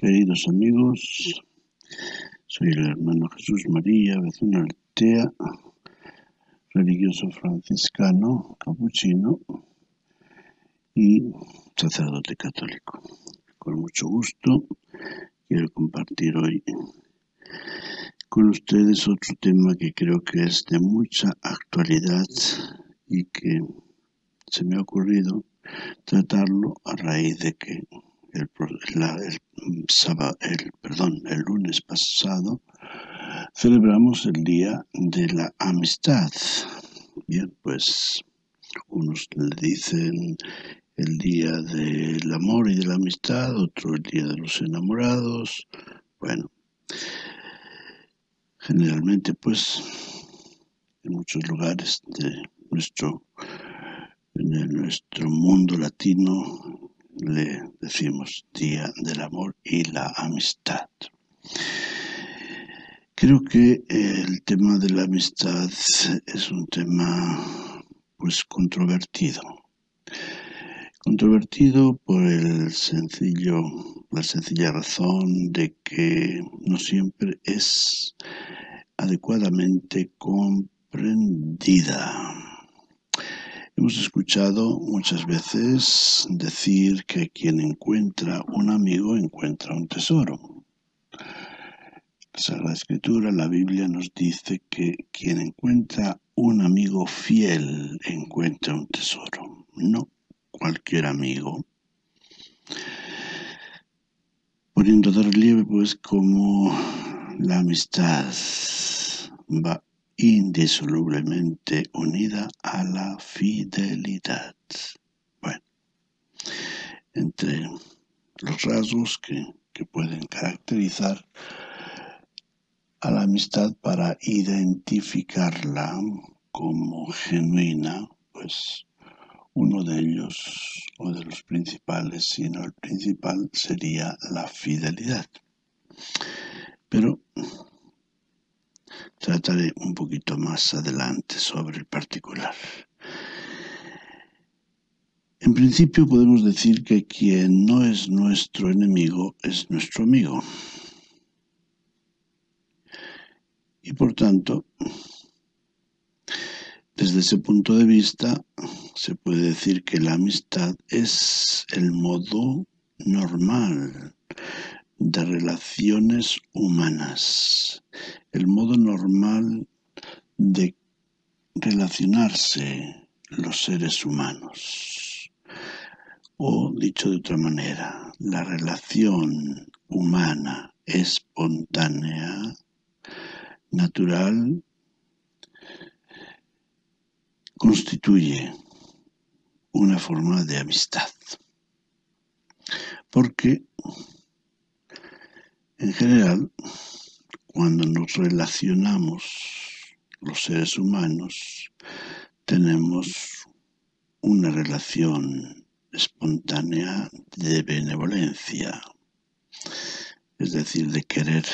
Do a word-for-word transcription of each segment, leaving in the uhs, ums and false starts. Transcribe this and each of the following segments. Queridos amigos, soy el hermano Jesús María Bezunartea, religioso franciscano, capuchino y sacerdote católico. Con mucho gusto quiero compartir hoy con ustedes otro tema que creo que es de mucha actualidad y que se me ha ocurrido tratarlo a raíz de que El, la, el, sábado, el, perdón, el lunes pasado celebramos el Día de la Amistad. Bien, pues unos le dicen el Día del Amor y de la Amistad, otro el Día de los Enamorados. Bueno, generalmente pues en muchos lugares de nuestro, de nuestro mundo latino le decimos Día del Amor y la Amistad. Creo que el tema de la amistad es un tema pues controvertido. Controvertido por el sencillo, la sencilla razón de que no siempre es adecuadamente comprendida. Hemos escuchado muchas veces decir que quien encuentra un amigo encuentra un tesoro. La Sagrada Escritura, la Biblia, nos dice que quien encuentra un amigo fiel encuentra un tesoro, no cualquier amigo. Poniendo de relieve, pues, cómo la amistad va indisolublemente unida a la fidelidad. Bueno, entre los rasgos que, que pueden caracterizar a la amistad para identificarla como genuina, pues uno de ellos, o de los principales, si no el principal, sería la fidelidad. Pero trataré un poquito más adelante sobre el particular. En principio podemos decir que quien no es nuestro enemigo es nuestro amigo. Y por tanto, desde ese punto de vista, se puede decir que la amistad es el modo normal de relaciones humanas, el modo normal de relacionarse los seres humanos. O, dicho de otra manera, la relación humana espontánea, natural, constituye una forma de amistad. Porque en general, cuando nos relacionamos los seres humanos, tenemos una relación espontánea de benevolencia, es decir, de querer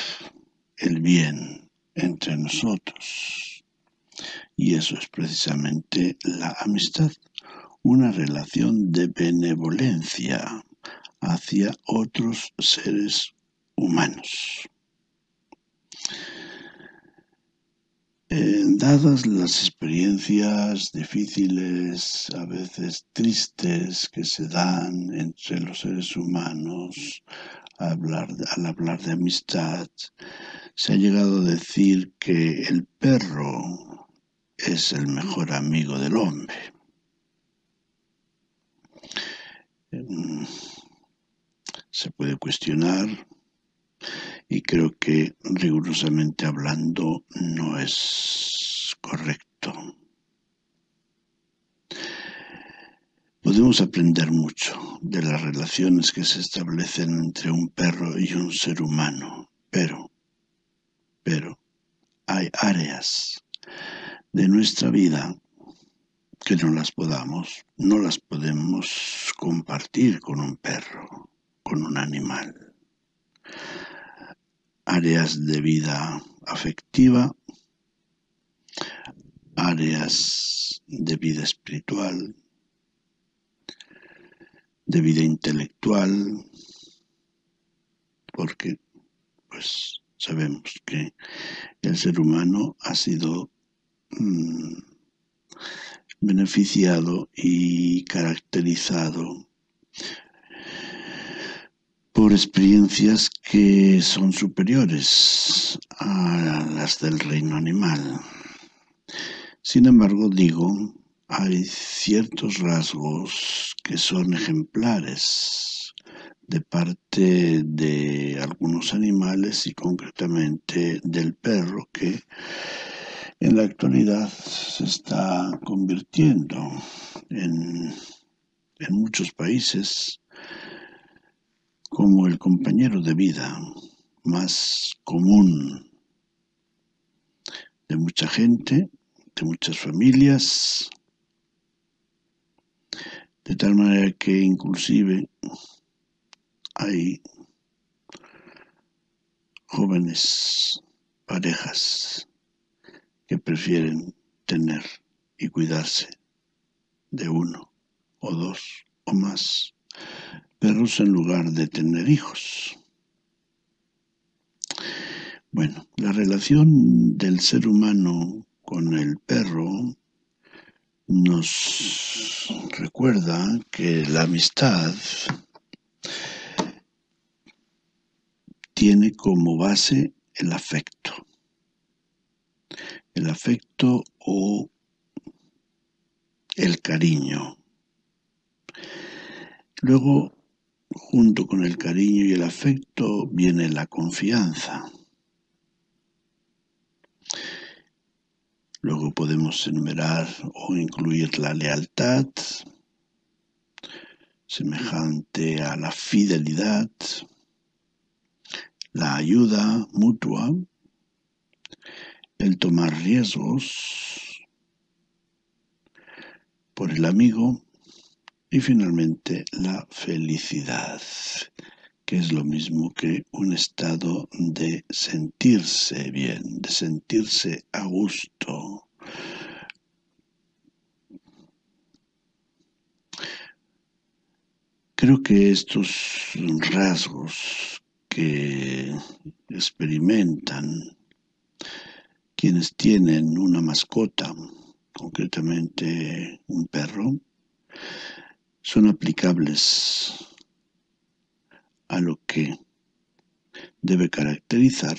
el bien entre nosotros. Y eso es precisamente la amistad, una relación de benevolencia hacia otros seres humanos. humanos. Eh, dadas las experiencias difíciles, a veces tristes, que se dan entre los seres humanos al hablar, al hablar de amistad, se ha llegado a decir que el perro es el mejor amigo del hombre. Eh, se puede cuestionar. Y creo que, rigurosamente hablando, no es correcto. Podemos aprender mucho de las relaciones que se establecen entre un perro y un ser humano, pero, pero hay áreas de nuestra vida que no las podamos, no las podemos compartir con un perro, con un animal. Áreas de vida afectiva, áreas de vida espiritual, de vida intelectual, porque pues sabemos que el ser humano ha sido mmm, beneficiado y caracterizado por experiencias que son superiores a las del reino animal. Sin embargo, digo, hay ciertos rasgos que son ejemplares de parte de algunos animales y concretamente del perro, que en la actualidad se está convirtiendo en, en muchos países como el compañero de vida más común de mucha gente, de muchas familias, de tal manera que inclusive hay jóvenes parejas que prefieren tener y cuidarse de uno o dos o más perros en lugar de tener hijos. Bueno, la relación del ser humano con el perro nos recuerda que la amistad tiene como base el afecto. El afecto o el cariño. Luego, junto con el cariño y el afecto, viene la confianza. Luego podemos enumerar o incluir la lealtad, semejante a la fidelidad, la ayuda mutua, el tomar riesgos por el amigo y finalmente la felicidad, que es lo mismo que un estado de sentirse bien, de sentirse a gusto. Creo que estos rasgos que experimentan quienes tienen una mascota, concretamente un perro, son aplicables a lo que debe caracterizar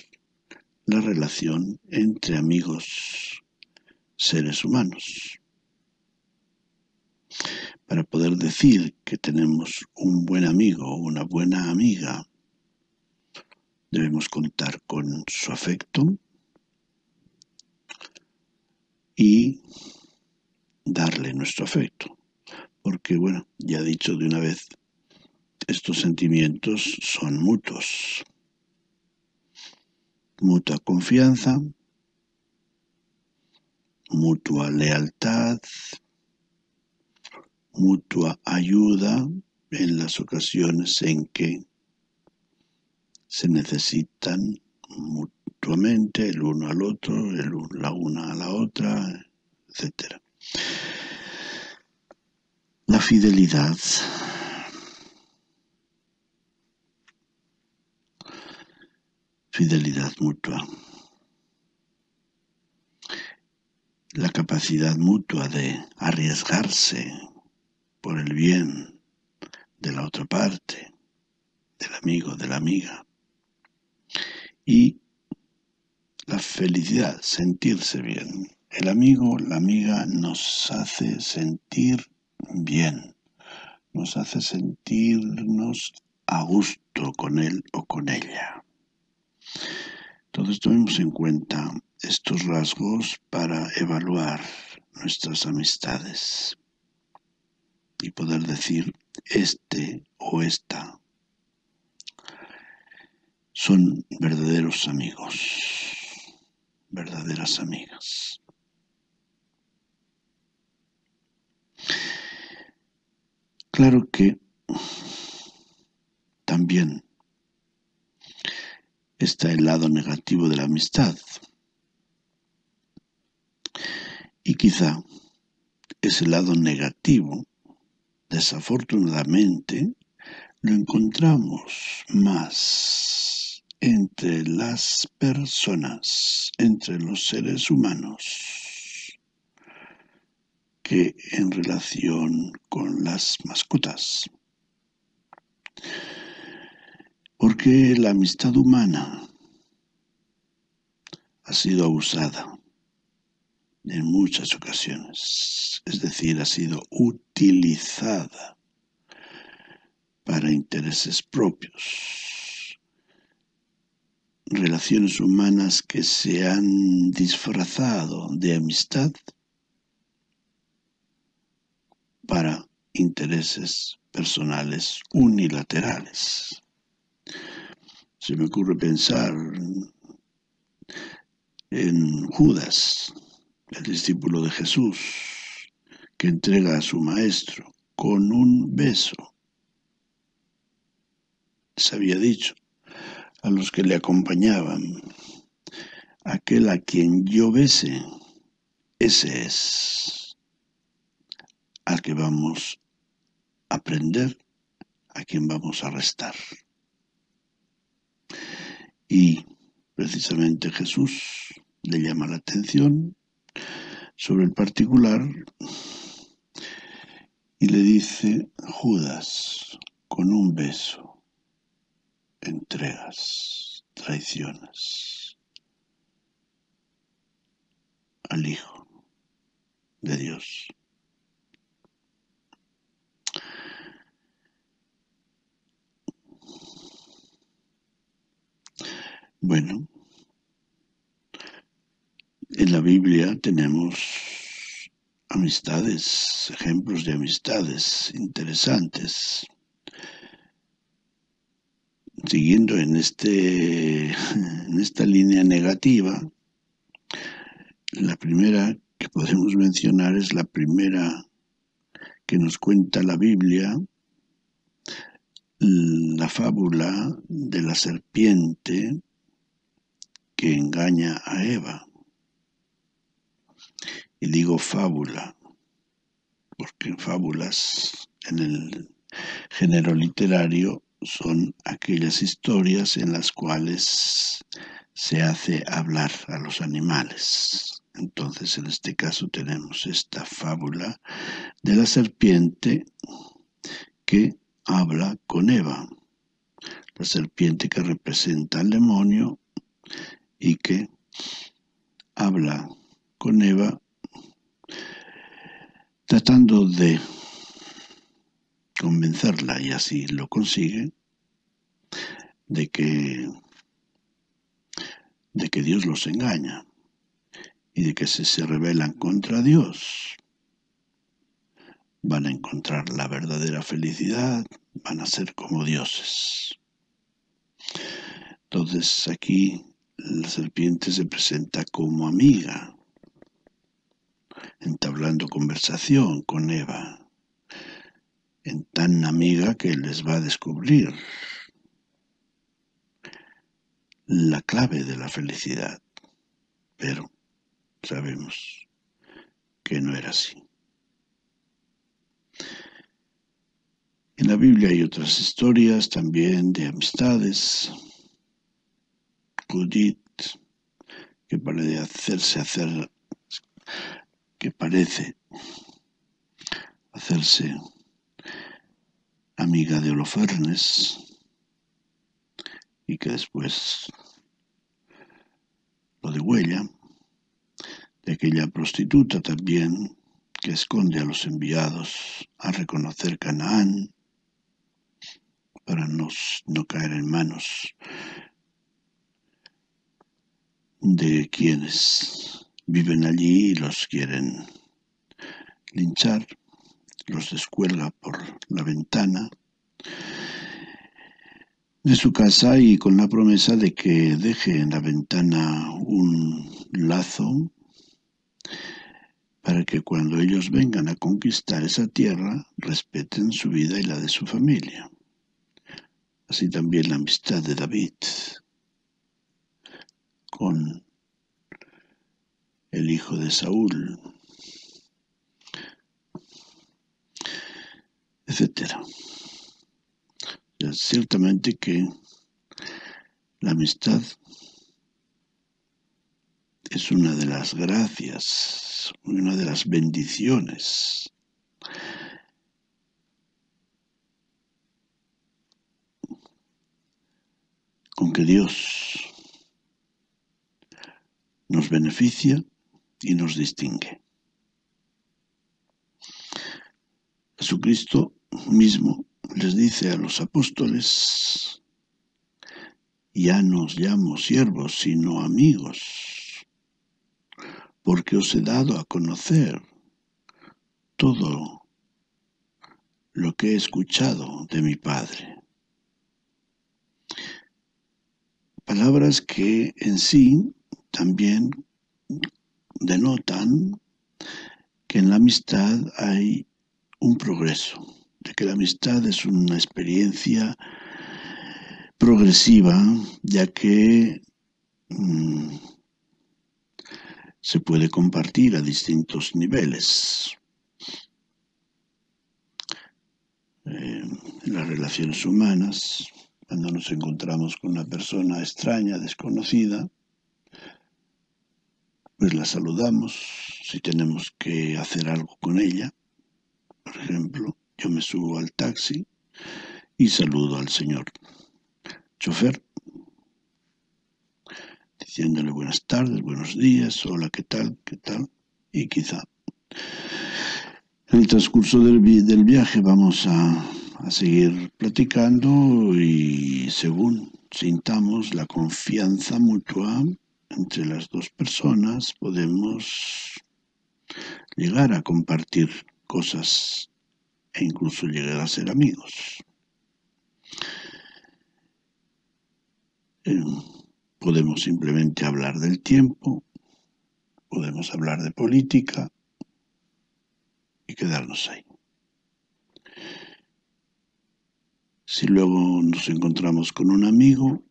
la relación entre amigos seres humanos. Para poder decir que tenemos un buen amigo o una buena amiga, debemos contar con su afecto y darle nuestro afecto. Porque, bueno, ya he dicho de una vez, estos sentimientos son mutuos. Mutua confianza, mutua lealtad, mutua ayuda en las ocasiones en que se necesitan mutuamente el uno al otro, el, la una a la otra, etcétera. La fidelidad. Fidelidad mutua. La capacidad mutua de arriesgarse por el bien de la otra parte, del amigo, de la amiga. Y la felicidad, sentirse bien. El amigo, la amiga nos hace sentir bien, nos hace sentirnos a gusto con él o con ella. Entonces tomemos en cuenta estos rasgos para evaluar nuestras amistades y poder decir este o esta son verdaderos amigos, verdaderas amigas. Claro que también está el lado negativo de la amistad. Y quizá ese lado negativo, desafortunadamente, lo encontramos más entre las personas, entre los seres humanos, que en relación con las mascotas. Porque la amistad humana ha sido abusada en muchas ocasiones, es decir, ha sido utilizada para intereses propios, relaciones humanas que se han disfrazado de amistad para intereses personales unilaterales. Se me ocurre pensar en Judas, el discípulo de Jesús, que entrega a su maestro con un beso. Les había dicho a los que le acompañaban: aquel a quien yo bese, ese es al que vamos a prender, a quien vamos a arrestar. Y precisamente Jesús le llama la atención sobre el particular y le dice: Judas, con un beso entregas, traicionas al Hijo de Dios. Bueno, en la Biblia tenemos amistades, ejemplos de amistades interesantes. Siguiendo en, este, en esta línea negativa, la primera que podemos mencionar es la primera que nos cuenta la Biblia, la fábula de la serpiente que engaña a Eva. Y digo fábula, porque fábulas en el género literario son aquellas historias en las cuales se hace hablar a los animales. Entonces, en este caso tenemos esta fábula de la serpiente que habla con Eva. La serpiente que representa al demonio y que habla con Eva tratando de convencerla, y así lo consigue, de que, de que Dios los engaña y de que si se rebelan contra Dios van a encontrar la verdadera felicidad, van a ser como dioses. Entonces aquí la serpiente se presenta como amiga, entablando conversación con Eva, en tan amiga que les va a descubrir la clave de la felicidad. Pero sabemos que no era así. En la Biblia hay otras historias también de amistades. Judit, que parece hacerse hacer, que parece hacerse amiga de Holofernes y que después lo degüella, de aquella prostituta también que esconde a los enviados a reconocer Canaán para no, no caer en manos de quienes viven allí y los quieren linchar, los descuelga por la ventana de su casa y con la promesa de que deje en la ventana un lazo para que cuando ellos vengan a conquistar esa tierra respeten su vida y la de su familia. Así también la amistad de David con el hijo de Saúl, etcétera. Ciertamente que La amistad es una de las gracias, una de las bendiciones con que Dios nos beneficia y nos distingue. Jesucristo mismo les dice a los apóstoles: ya no os llamo siervos, sino amigos, porque os he dado a conocer todo lo que he escuchado de mi Padre. Palabras que en sí también denotan que en la amistad hay un progreso, de que la amistad es una experiencia progresiva, ya que mmm, se puede compartir a distintos niveles. Eh, en las relaciones humanas, cuando nos encontramos con una persona extraña, desconocida, pues la saludamos, si tenemos que hacer algo con ella. Por ejemplo, yo me subo al taxi y saludo al señor chofer, diciéndole buenas tardes, buenos días, hola, ¿qué tal? ¿Qué tal? Y quizá en el transcurso del, vi del viaje vamos a, a seguir platicando, y según sintamos la confianza mutua entre las dos personas, podemos llegar a compartir cosas e incluso llegar a ser amigos. Eh, podemos simplemente hablar del tiempo, podemos hablar de política y quedarnos ahí. Si luego nos encontramos con un amigo,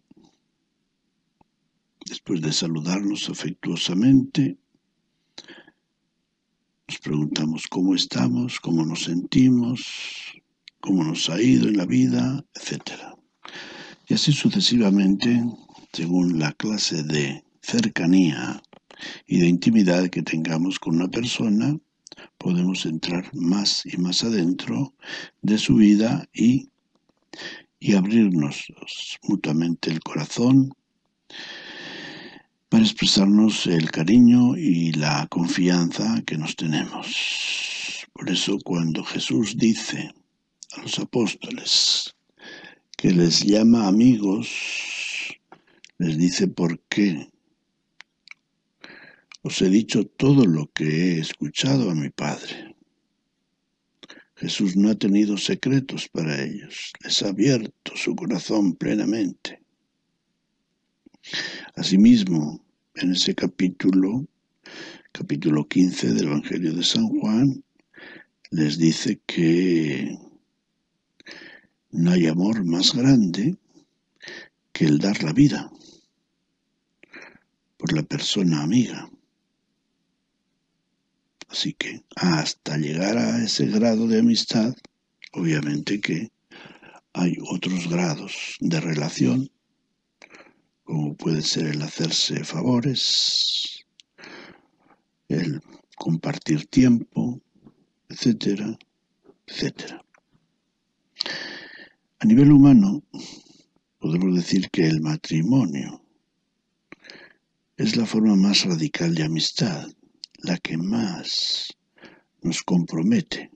después de saludarnos afectuosamente, nos preguntamos cómo estamos, cómo nos sentimos, cómo nos ha ido en la vida, etcétera. Y así sucesivamente, según la clase de cercanía y de intimidad que tengamos con una persona, podemos entrar más y más adentro de su vida y, y abrirnos mutuamente el corazón para expresarnos el cariño y la confianza que nos tenemos. Por eso, cuando Jesús dice a los apóstoles que les llama amigos, les dice: ¿por qué? Os he dicho todo lo que he escuchado a mi Padre. Jesús no ha tenido secretos para ellos, les ha abierto su corazón plenamente. Asimismo, en ese capítulo, capítulo quince del Evangelio de San Juan, les dice que no hay amor más grande que el dar la vida por la persona amiga. Así que hasta llegar a ese grado de amistad, obviamente que hay otros grados de relación, como puede ser el hacerse favores, el compartir tiempo, etcétera, etcétera. A nivel humano, podemos decir que el matrimonio es la forma más radical de amistad, la que más nos compromete,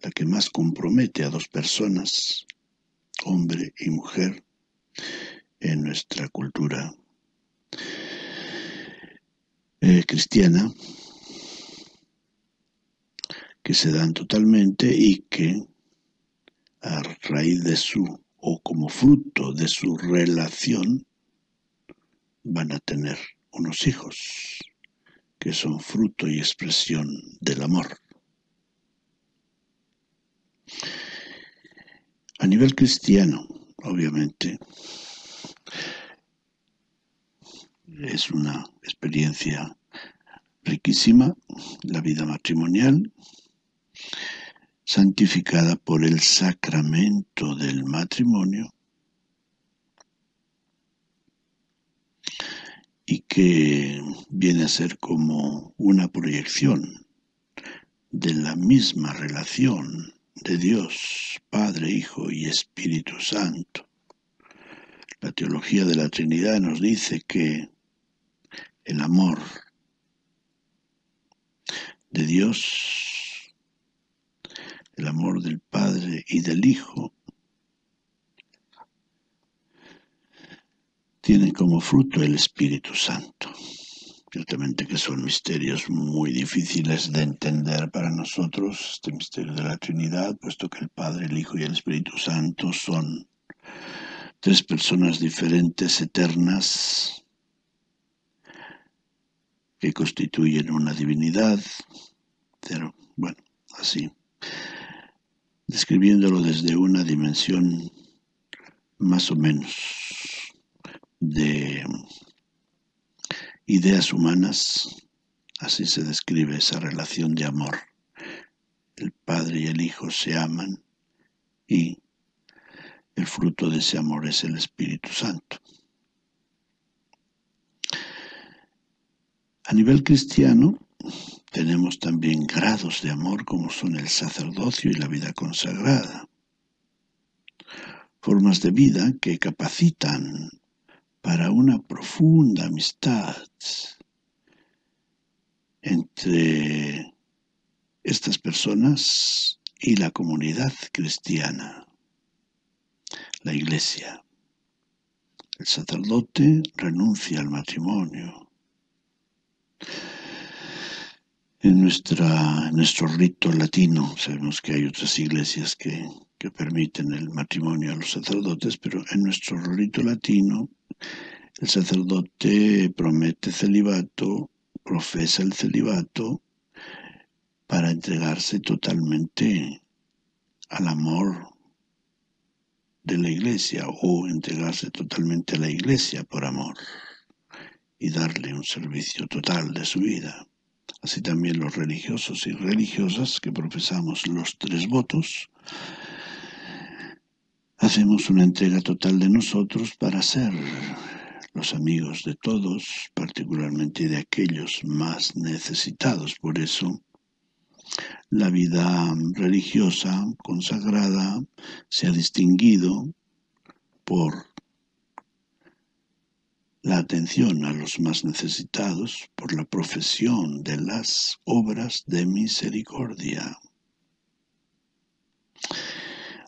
la que más compromete a dos personas, hombre y mujer, en nuestra cultura eh, cristiana, que se dan totalmente y que, a raíz de su, o como fruto de su relación, van a tener unos hijos, que son fruto y expresión del amor. A nivel cristiano, obviamente, es una experiencia riquísima la vida matrimonial, santificada por el sacramento del matrimonio, y que viene a ser como una proyección de la misma relación de Dios, Padre, Hijo y Espíritu Santo. La teología de la Trinidad nos dice que el amor de Dios, el amor del Padre y del Hijo, tienen como fruto el Espíritu Santo. Ciertamente que son misterios muy difíciles de entender para nosotros, este misterio de la Trinidad, puesto que el Padre, el Hijo y el Espíritu Santo son tres personas diferentes, eternas, que constituyen una divinidad. Pero, bueno, así, describiéndolo desde una dimensión más o menos de ideas humanas, así se describe esa relación de amor. El Padre y el Hijo se aman y el fruto de ese amor es el Espíritu Santo. A nivel cristiano tenemos también grados de amor como son el sacerdocio y la vida consagrada, formas de vida que capacitan para una profunda amistad entre estas personas y la comunidad cristiana, la Iglesia. El sacerdote renuncia al matrimonio. En, nuestra, en nuestro rito latino sabemos que hay otras iglesias que, que permiten el matrimonio a los sacerdotes, pero en nuestro rito latino el sacerdote promete celibato, profesa el celibato para entregarse totalmente al amor de la Iglesia o entregarse totalmente a la Iglesia por amor y darle un servicio total de su vida. Así también los religiosos y religiosas que profesamos los tres votos hacemos una entrega total de nosotros para ser los amigos de todos, particularmente de aquellos más necesitados. Por eso, la vida religiosa, consagrada, se ha distinguido por la atención a los más necesitados, por la profesión de las obras de misericordia.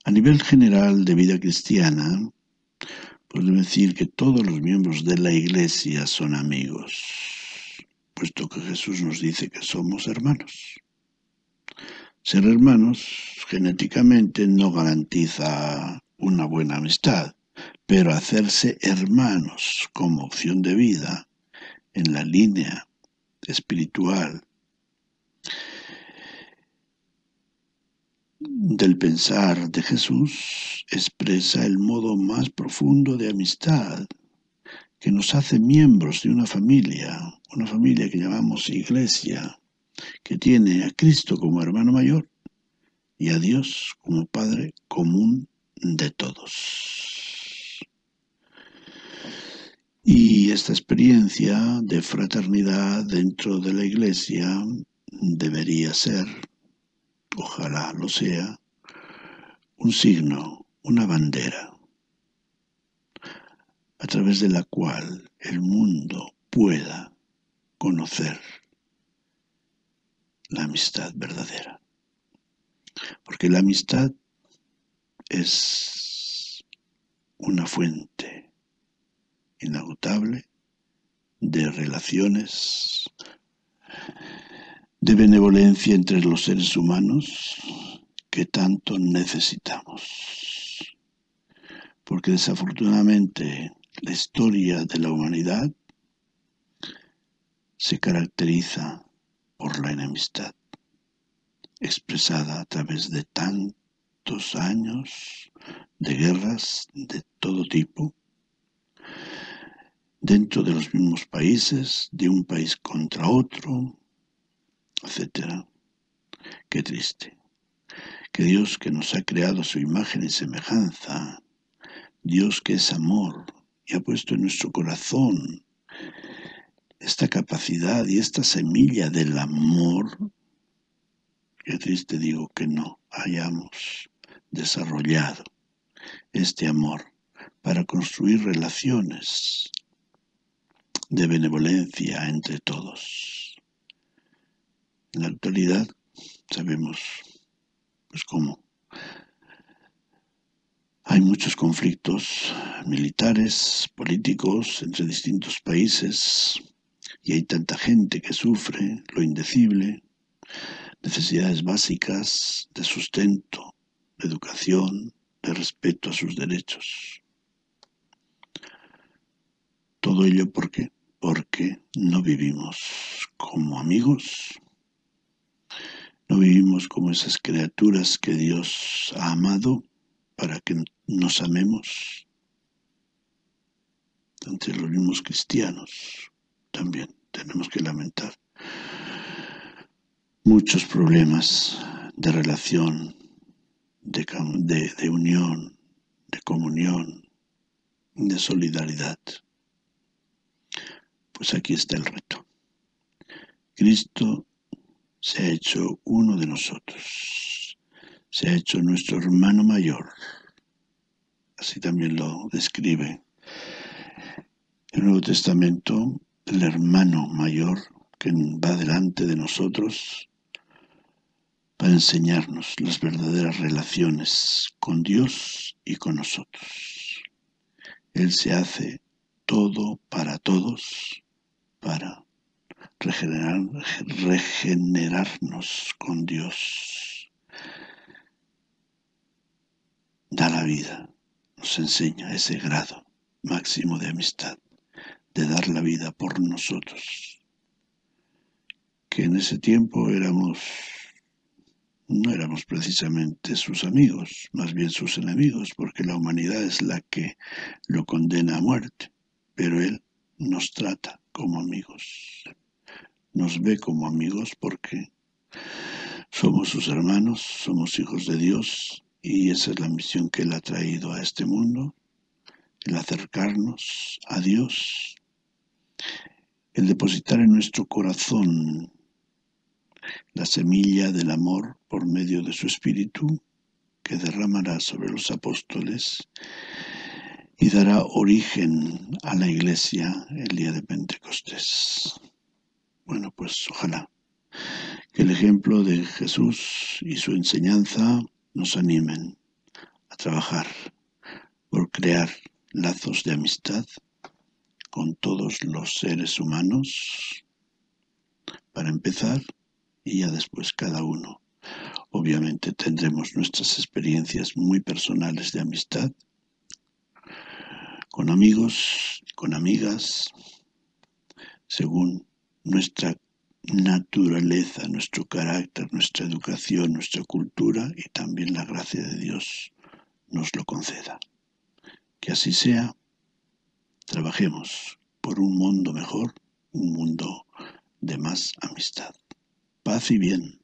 A nivel general de vida cristiana, podemos decir que todos los miembros de la Iglesia son amigos, puesto que Jesús nos dice que somos hermanos. Ser hermanos genéticamente no garantiza una buena amistad, pero hacerse hermanos como opción de vida en la línea espiritual del pensar de Jesús expresa el modo más profundo de amistad que nos hace miembros de una familia, una familia que llamamos Iglesia, que tiene a Cristo como hermano mayor y a Dios como Padre común de todos. Y esta experiencia de fraternidad dentro de la Iglesia debería ser, ojalá lo sea, un signo, una bandera, a través de la cual el mundo pueda conocer la amistad verdadera. Porque la amistad es una fuente inagotable de relaciones, de benevolencia entre los seres humanos que tanto necesitamos. Porque desafortunadamente la historia de la humanidad se caracteriza por la enemistad, expresada a través de tantos años de guerras de todo tipo, dentro de los mismos países, de un país contra otro, etcétera. Qué triste. Que Dios, que nos ha creado su imagen y semejanza, Dios que es amor y ha puesto en nuestro corazón esta capacidad y esta semilla del amor, qué triste digo que no hayamos desarrollado este amor para construir relaciones de benevolencia entre todos. En la actualidad sabemos pues cómo hay muchos conflictos militares, políticos, entre distintos países, y hay tanta gente que sufre lo indecible, necesidades básicas de sustento, de educación, de respeto a sus derechos. Todo ello, ¿por qué? Porque no vivimos como amigos, no vivimos como esas criaturas que Dios ha amado para que nos amemos. Ante los mismos cristianos también tenemos que lamentar muchos problemas de relación, de, de, de unión, de comunión, de solidaridad. Pues aquí está el reto. Cristo se ha hecho uno de nosotros, se ha hecho nuestro hermano mayor. Así también lo describe el Nuevo Testamento, el hermano mayor que va delante de nosotros para enseñarnos las verdaderas relaciones con Dios y con nosotros. Él se hace todo para todos, para regenerar, regenerarnos con Dios. Da la vida, nos enseña ese grado máximo de amistad, de dar la vida por nosotros. Que en ese tiempo éramos, no éramos precisamente sus amigos, más bien sus enemigos, porque la humanidad es la que lo condena a muerte, pero Él nos trata como amigos, nos ve como amigos porque somos sus hermanos, somos hijos de Dios. Y esa es la misión que Él ha traído a este mundo, el acercarnos a Dios, el depositar en nuestro corazón la semilla del amor por medio de su Espíritu, que derramará sobre los apóstoles y dará origen a la Iglesia el día de Pentecostés. Bueno, pues ojalá que el ejemplo de Jesús y su enseñanza nos animen a trabajar por crear lazos de amistad con todos los seres humanos, para empezar, y ya después cada uno. Obviamente tendremos nuestras experiencias muy personales de amistad, con amigos, con amigas, según nuestra naturaleza, nuestro carácter, nuestra educación, nuestra cultura, y también la gracia de Dios nos lo conceda. Que así sea. Trabajemos por un mundo mejor, un mundo de más amistad. Paz y bien.